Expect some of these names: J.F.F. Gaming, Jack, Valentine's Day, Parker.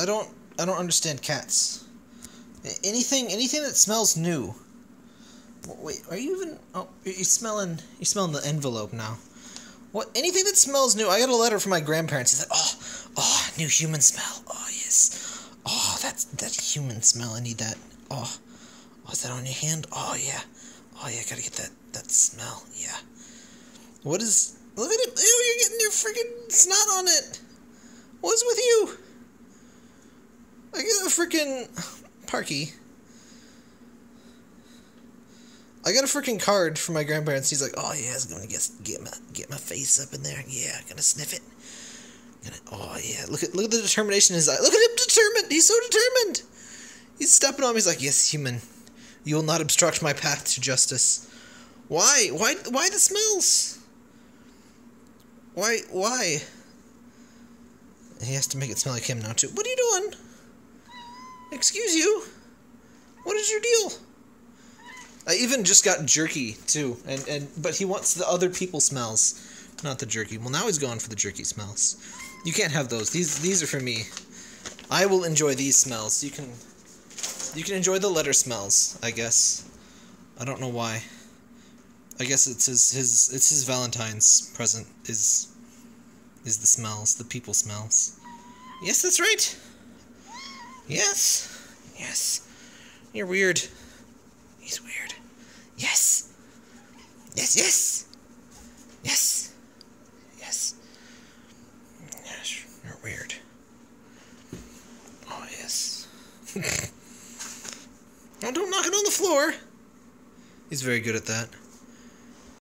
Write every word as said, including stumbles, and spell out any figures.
I don't I don't understand cats. Anything anything that smells new. Wait, are you even? Oh, you're smelling. You're smelling the envelope now. What? Anything that smells new. I got a letter from my grandparents. He's like, oh, oh, new human smell. Oh yes. Oh, that's that human smell. I need that. Oh, was that on your hand? Oh yeah. Oh yeah. Gotta get that that smell. Yeah. What is? Look at it. Ew, you're getting your freaking snot on it. What's with you? I got a freaking Parky. I got a freaking card from my grandparents. He's like, "Oh yeah, it's gonna get get my get my face up in there. Yeah, I'm gonna sniff it. I'm gonna, oh yeah, look at look at the determination in his eye. Look at him, determined. He's so determined. He's stepping on me. He's like, "Yes, human, you will not obstruct my path to justice. Why? Why? Why the smells? Why? Why? He has to make it smell like him now too. What are you doing? Excuse you. What is your deal?" I even just got jerky too, and and but he wants the other people's smells, not the jerky. Well, now he's going for the jerky smells. You can't have those. These these are for me. I will enjoy these smells. You can you can enjoy the letter smells, I guess. I don't know why. I guess it's his his it's his Valentine's present is is the smells, the people smells. Yes, that's right. Yes, yes. You're weird. He's weird. Yes. Yes, yes. Yes. Yes. Yes, you're weird. Oh, yes. Oh, don't knock it on the floor. He's very good at that.